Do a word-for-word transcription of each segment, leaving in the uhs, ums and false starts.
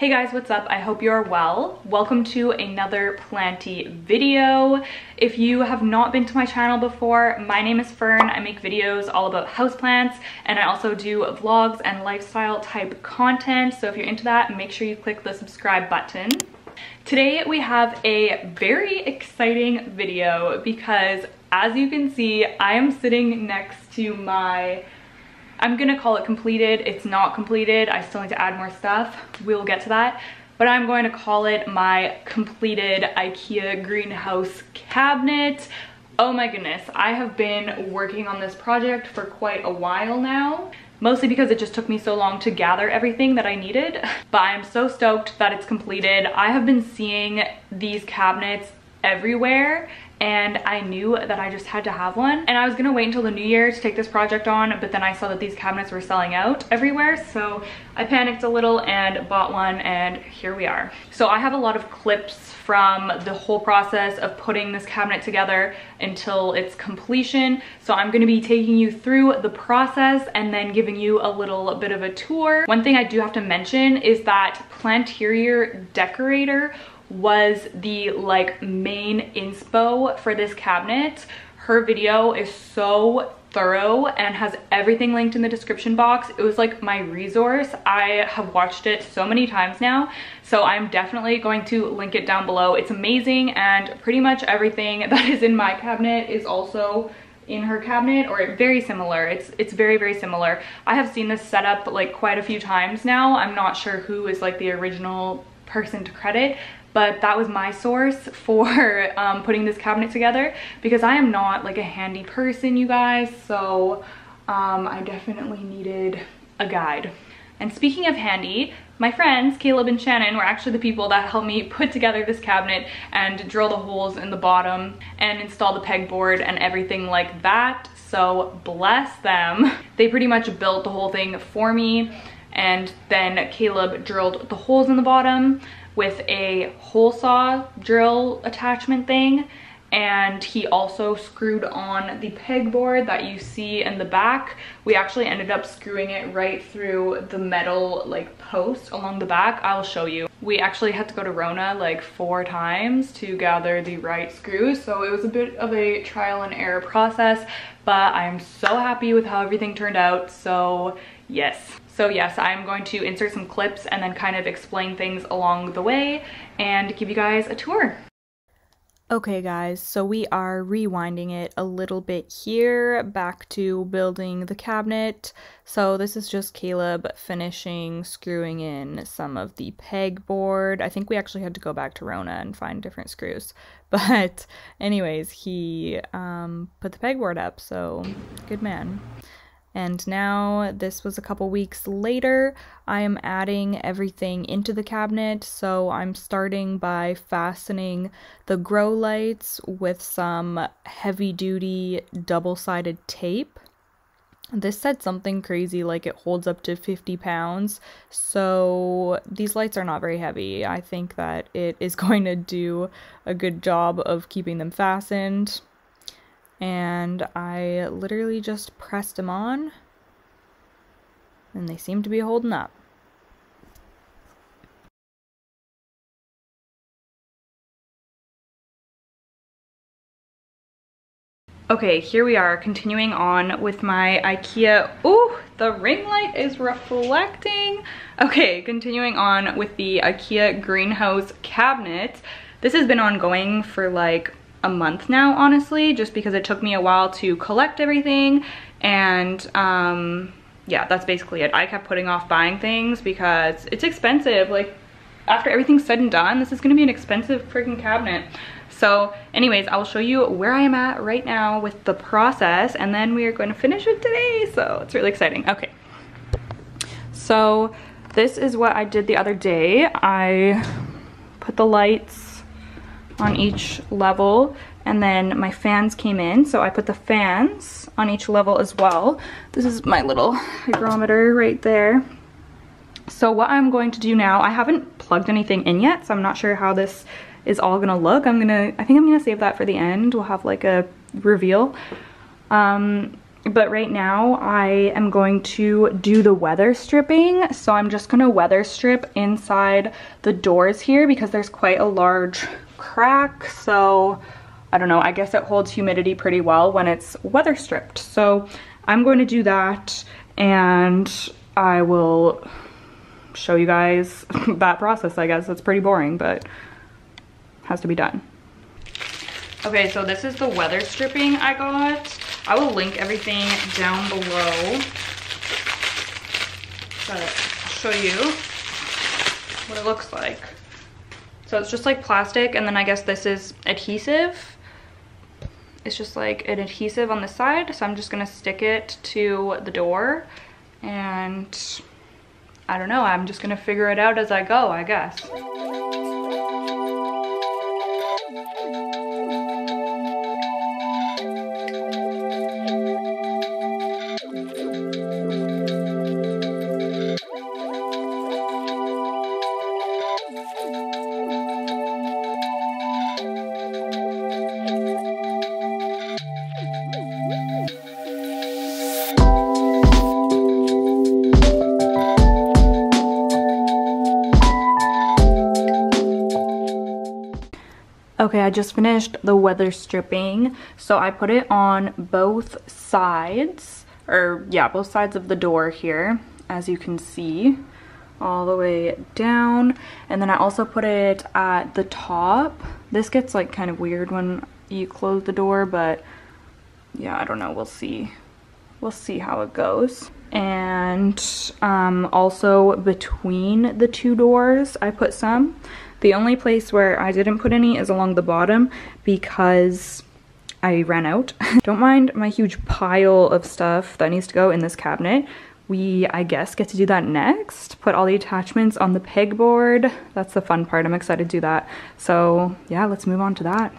Hey guys, what's up? I hope you're well. Welcome to another Planty video. If you have not been to my channel before, my name is Fern. I make videos all about houseplants and I also do vlogs and lifestyle type content. So if you're into that, make sure you click the subscribe button. Today we have a very exciting video because as you can see, I am sitting next to my I'm gonna call it completed. It's not completed. I still need to add more stuff. We will get to that. But I'm going to call it my completed IKEA greenhouse cabinet. Oh my goodness. I have been working on this project for quite a while now. Mostly because it just took me so long to gather everything that I needed. But I'm so stoked that it's completed. I have been seeing these cabinets everywhere. And I knew that I just had to have one. And I was gonna wait until the new year to take this project on, but then I saw that these cabinets were selling out everywhere, so I panicked a little and bought one, and here we are. So I have a lot of clips from the whole process of putting this cabinet together until its completion. So I'm gonna be taking you through the process and then giving you a little bit of a tour. One thing I do have to mention is that Planterior Decorator was the like main inspo for this cabinet. Her video is so thorough and has everything linked in the description box. It was like my resource. I have watched it so many times now, so I'm definitely going to link it down below. It's amazing, and pretty much everything that is in my cabinet is also in her cabinet, or very similar. It's it's very, very similar. I have seen this setup like quite a few times now. I'm not sure who is like the original person to credit, but that was my source for um, putting this cabinet together, because I am not like a handy person, you guys, so um, I definitely needed a guide. And speaking of handy, my friends Caleb and Shannon were actually the people that helped me put together this cabinet and drill the holes in the bottom and install the pegboard and everything like that, so bless them. They pretty much built the whole thing for me, and then Caleb drilled the holes in the bottom with a hole saw drill attachment thing, and he also screwed on the pegboard that you see in the back. We actually ended up screwing it right through the metal like post along the back. I'll show you. We actually had to go to Rona like four times to gather the right screws, so it was a bit of a trial and error process, but I'm so happy with how everything turned out, so yes. So yes, I'm going to insert some clips and then kind of explain things along the way and give you guys a tour. Okay guys, so we are rewinding it a little bit here, back to building the cabinet. So this is just Caleb finishing screwing in some of the pegboard. I think we actually had to go back to Rona and find different screws. But anyways, he um, put the pegboard up, so good man. And now, this was a couple weeks later, I am adding everything into the cabinet. So I'm starting by fastening the grow lights with some heavy-duty double-sided tape. This said something crazy, like it holds up to fifty pounds. So these lights are not very heavy. I think that it is going to do a good job of keeping them fastened. And I literally just pressed them on, and they seem to be holding up. Okay, here we are, continuing on with my IKEA. Ooh, the ring light is reflecting. Okay, continuing on with the IKEA greenhouse cabinet. This has been ongoing for like a month now, honestly, just because it took me a while to collect everything, and um yeah, that's basically it. I kept putting off buying things because it's expensive. Like, after everything's said and done, this is gonna be an expensive freaking cabinet. So anyways, I will show you where I am at right now with the process, and then we are going to finish it today, so it's really exciting. Okay, so this is what I did the other day. I put the lights on each level, and then my fans came in, so I put the fans on each level as well. This is my little hygrometer right there. So what I'm going to do now, I haven't plugged anything in yet, so I'm not sure how this is all gonna look. I'm gonna I think I'm gonna save that for the end. We'll have like a reveal. Um But right now I am going to do the weather stripping. So I'm just gonna weather strip inside the doors here because there's quite a large crack. So I don't know, I guess it holds humidity pretty well when it's weather stripped. So I'm going to do that and I will show you guys that process, I guess. It's pretty boring, but has to be done. Okay, so this is the weather stripping I got. I will link everything down below. Try to show you what it looks like. So it's just like plastic, and then I guess this is adhesive. It's just like an adhesive on the side, so I'm just gonna stick it to the door, and I don't know, I'm just gonna figure it out as I go, I guess. Okay, I just finished the weather stripping. So I put it on both sides, or yeah, both sides of the door here, as you can see, all the way down. And then I also put it at the top. This gets like kind of weird when you close the door, but yeah, I don't know, we'll see. We'll see how it goes. And um, also between the two doors, I put some. The only place where I didn't put any is along the bottom because I ran out. Don't mind my huge pile of stuff that needs to go in this cabinet. We, I guess, get to do that next. Put all the attachments on the pegboard. That's the fun part. I'm excited to do that. So yeah, let's move on to that.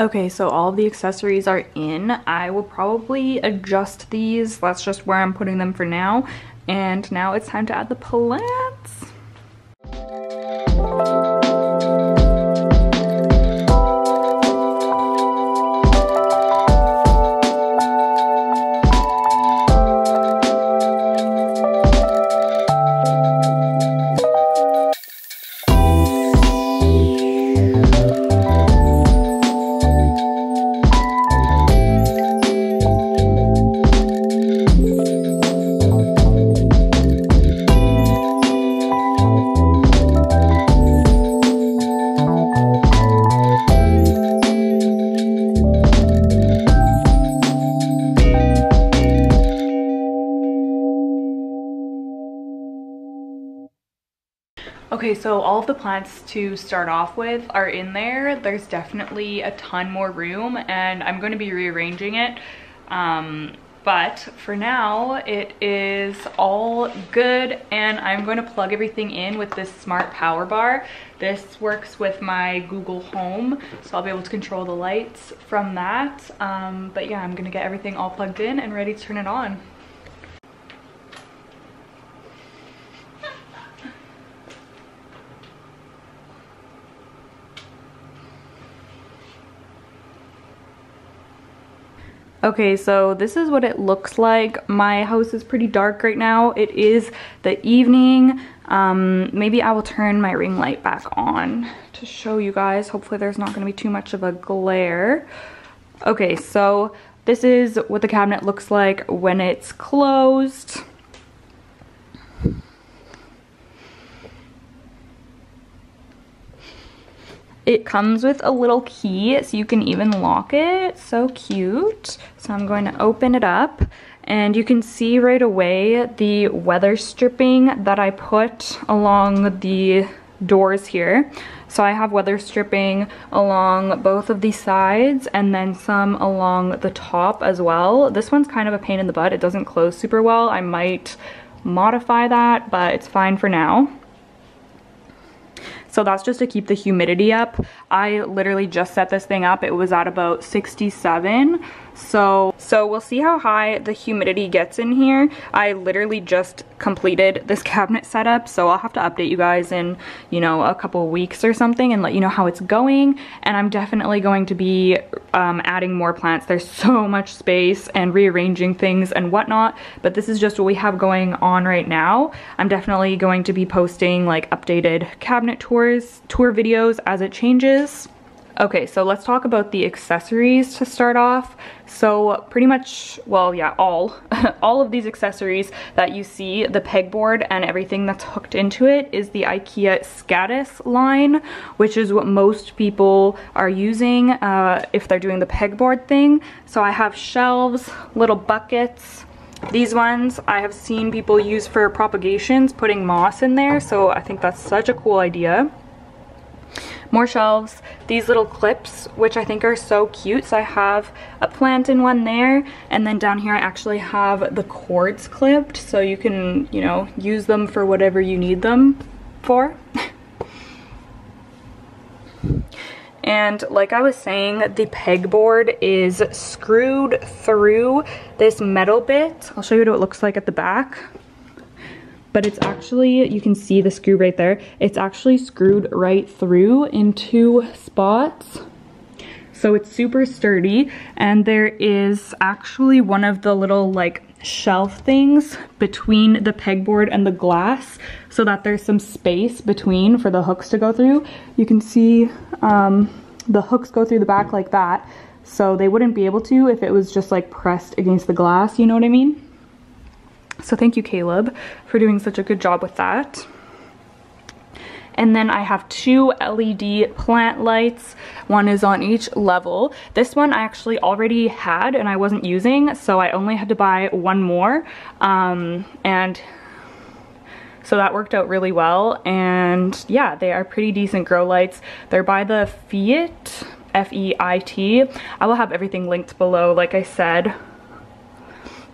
Okay, so all of the accessories are in. I will probably adjust these. That's just where I'm putting them for now. And now it's time to add the plants. Okay, so all of the plants to start off with are in there. There's definitely a ton more room and I'm going to be rearranging it. Um, but for now, it is all good and I'm going to plug everything in with this smart power bar. This works with my Google Home, so I'll be able to control the lights from that. Um, but yeah, I'm going to get everything all plugged in and ready to turn it on. Okay, so this is what it looks like. My house is pretty dark right now. It is the evening. Um, maybe I will turn my ring light back on to show you guys. Hopefully there's not going to be too much of a glare. Okay, so this is what the cabinet looks like when it's closed. It comes with a little key, so you can even lock it. So cute. So I'm going to open it up, and you can see right away the weather stripping that I put along the doors here. So I have weather stripping along both of the sides and then some along the top as well. This one's kind of a pain in the butt. It doesn't close super well. I might modify that, but it's fine for now. So that's just to keep the humidity up. I literally just set this thing up. It was at about sixty-seven. So, so we'll see how high the humidity gets in here. I literally just completed this cabinet setup, so I'll have to update you guys in, you know, a couple weeks or something and let you know how it's going. And I'm definitely going to be um, adding more plants. There's so much space and rearranging things and whatnot, but this is just what we have going on right now. I'm definitely going to be posting like updated cabinet tours, tour videos as it changes. Okay, so let's talk about the accessories to start off. So pretty much, well, yeah, all, all of these accessories that you see, the pegboard and everything that's hooked into it, is the IKEA SKADIS line, which is what most people are using uh, if they're doing the pegboard thing. So I have shelves, little buckets. These ones I have seen people use for propagations, putting moss in there. So I think that's such a cool idea. More shelves, these little clips, which I think are so cute. So I have a plant in one there, and then down here I actually have the cords clipped, so you can, you know, use them for whatever you need them for. And like I was saying, the pegboard is screwed through this metal bit. I'll show you what it looks like at the back. But it's actually, you can see the screw right there. It's actually screwed right through in two spots. So it's super sturdy. And there is actually one of the little like shelf things between the pegboard and the glass, so that there's some space between for the hooks to go through. You can see um, the hooks go through the back like that. So they wouldn't be able to if it was just like pressed against the glass, you know what I mean? So thank you, Caleb, for doing such a good job with that. And then I have two L E D plant lights. One is on each level. This one I actually already had and I wasn't using, so I only had to buy one more. Um, and so that worked out really well. And yeah, they are pretty decent grow lights. They're by the Feit, F E I T. I will have everything linked below, like I said.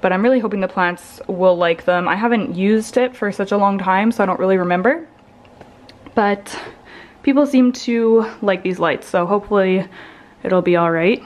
But I'm really hoping the plants will like them. I haven't used it for such a long time, so I don't really remember. But people seem to like these lights, so hopefully it'll be all right.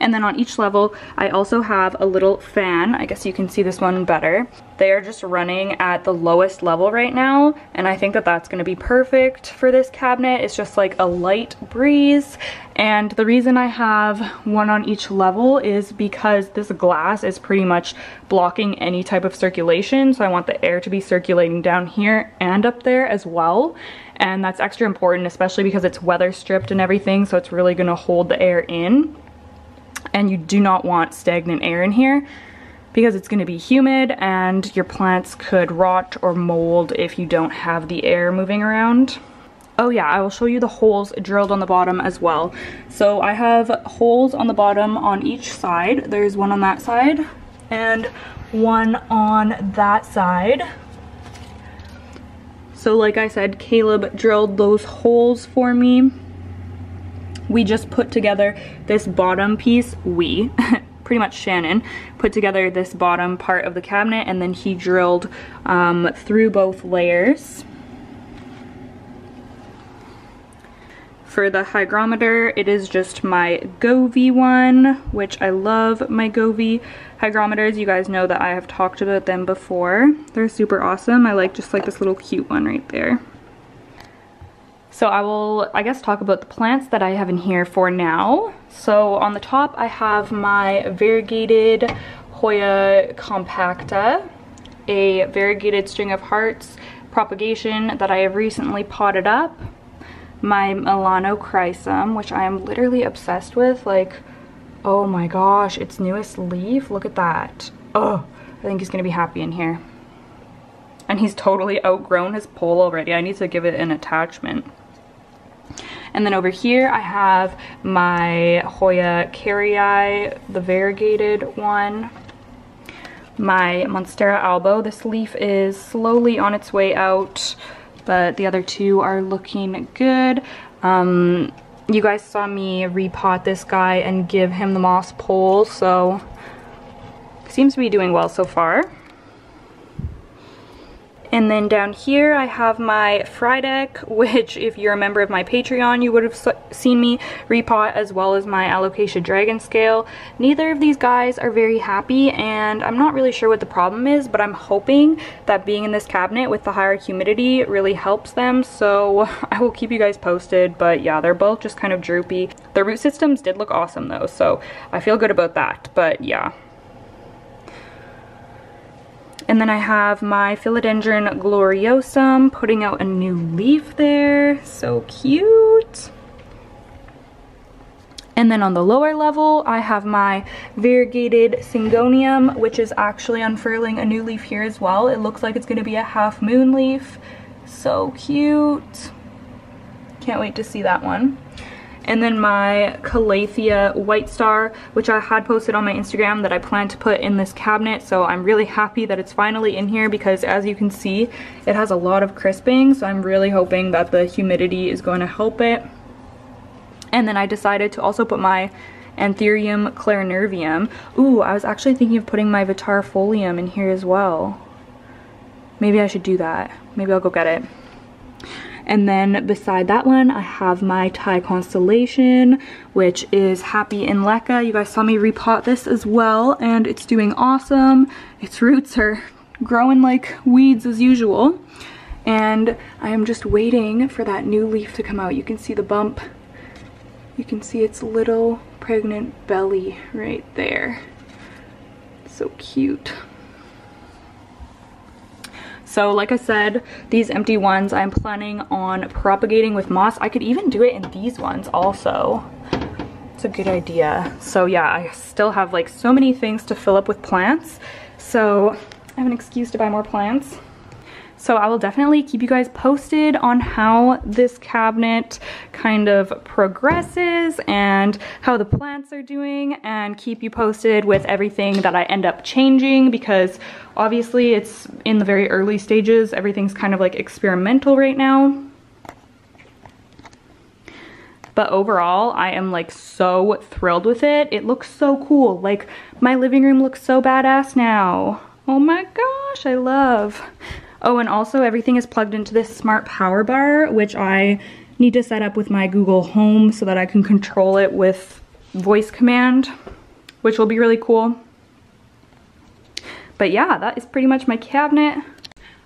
And then on each level, I also have a little fan. I guess you can see this one better. They are just running at the lowest level right now, and I think that that's going to be perfect for this cabinet. It's just like a light breeze. And the reason I have one on each level is because this glass is pretty much blocking any type of circulation, so I want the air to be circulating down here and up there as well. And that's extra important, especially because it's weather stripped and everything, so it's really going to hold the air in. And you do not want stagnant air in here because it's going to be humid and your plants could rot or mold if you don't have the air moving around. Oh yeah, I will show you the holes drilled on the bottom as well. So I have holes on the bottom on each side. There's one on that side and one on that side. So like I said, Caleb drilled those holes for me. We just put together this bottom piece, we, pretty much Shannon, put together this bottom part of the cabinet, and then he drilled um, through both layers. For the hygrometer, it is just my Govee one, which I love my Govee hygrometers. You guys know that I have talked about them before. They're super awesome. I like just like this little cute one right there. So I will, I guess, talk about the plants that I have in here for now. So on the top, I have my variegated Hoya compacta, a variegated string of hearts propagation that I have recently potted up, my Milano chrysum, which I am literally obsessed with. Like, oh my gosh, its newest leaf, look at that. Oh, I think he's gonna be happy in here. And he's totally outgrown his pole already. I need to give it an attachment. And then over here I have my Hoya kerrii, the variegated one. My Monstera Albo. This leaf is slowly on its way out, but the other two are looking good. Um, you guys saw me repot this guy and give him the moss pole, so seems to be doing well so far. And then down here I have my Freideck, which if you're a member of my Patreon, you would have seen me repot, as well as my Alocasia Dragon Scale. Neither of these guys are very happy, and I'm not really sure what the problem is, but I'm hoping that being in this cabinet with the higher humidity really helps them, so I will keep you guys posted. But yeah, they're both just kind of droopy. Their root systems did look awesome though, so I feel good about that, but yeah. And then I have my philodendron gloriosum putting out a new leaf there. So cute. And then on the lower level, I have my variegated syngonium, which is actually unfurling a new leaf here as well. It looks like it's going to be a half moon leaf. So cute. Can't wait to see that one. And then my Calathea White Star, which I had posted on my Instagram that I plan to put in this cabinet, so I'm really happy that it's finally in here, because as you can see, it has a lot of crisping, so I'm really hoping that the humidity is going to help it. And then I decided to also put my Anthurium Clarinervium. Ooh, I was actually thinking of putting my Vittarifolium in here as well. Maybe I should do that. Maybe I'll go get it. And then beside that one, I have my Thai constellation, which is happy in leca. You guys saw me repot this as well, and it's doing awesome. Its roots are growing like weeds as usual. And I am just waiting for that new leaf to come out. You can see the bump. You can see its little pregnant belly right there. So cute. So like I said, these empty ones I'm planning on propagating with moss. I could even do it in these ones also. It's a good idea. So yeah, I still have like so many things to fill up with plants. So I have an excuse to buy more plants. So I will definitely keep you guys posted on how this cabinet kind of progresses and how the plants are doing, and keep you posted with everything that I end up changing, because obviously it's in the very early stages. Everything's kind of like experimental right now. But overall, I am like so thrilled with it. It looks so cool. Like my living room looks so badass now. Oh my gosh, I love. Oh, and also everything is plugged into this smart power bar, which I need to set up with my Google Home so that I can control it with voice command, which will be really cool. But yeah, that is pretty much my cabinet.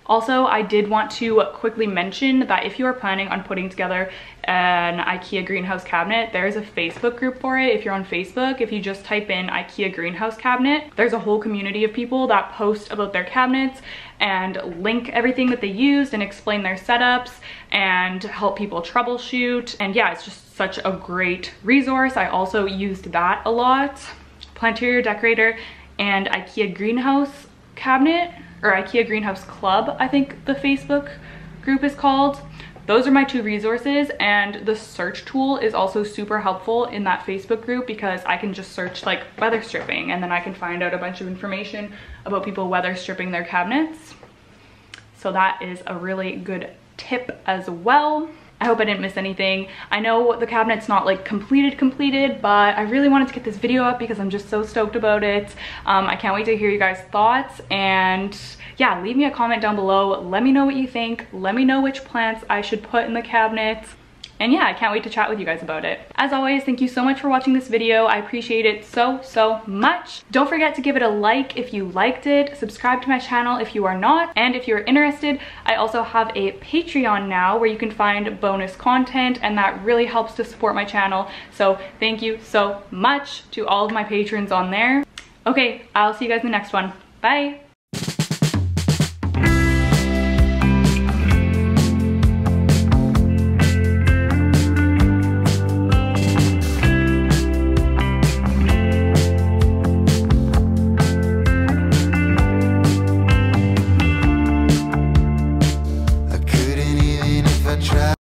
Also, I did want to quickly mention that if you are planning on putting together an IKEA greenhouse cabinet, there is a Facebook group for it. If you're on Facebook, if you just type in IKEA greenhouse cabinet, there's a whole community of people that post about their cabinets and link everything that they used and explain their setups and help people troubleshoot. And yeah, it's just such a great resource. I also used that a lot. Planterior Decorator and IKEA greenhouse cabinet, or IKEA greenhouse club, I think the Facebook group is called. Those are my two resources, and the search tool is also super helpful in that Facebook group, because I can just search like weather stripping, and then I can find out a bunch of information about people weather stripping their cabinets. So that is a really good tip as well. I hope I didn't miss anything. I know the cabinet's not like completed completed, but I really wanted to get this video up because I'm just so stoked about it. Um, I can't wait to hear you guys' thoughts, and yeah, leave me a comment down below. Let me know what you think. Let me know which plants I should put in the cabinet. And yeah, I can't wait to chat with you guys about it. As always, thank you so much for watching this video. I appreciate it so, so much. Don't forget to give it a like if you liked it. Subscribe to my channel if you are not. And if you're interested, I also have a Patreon now where you can find bonus content, and that really helps to support my channel. So thank you so much to all of my patrons on there. Okay, I'll see you guys in the next one. Bye.